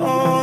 Oh,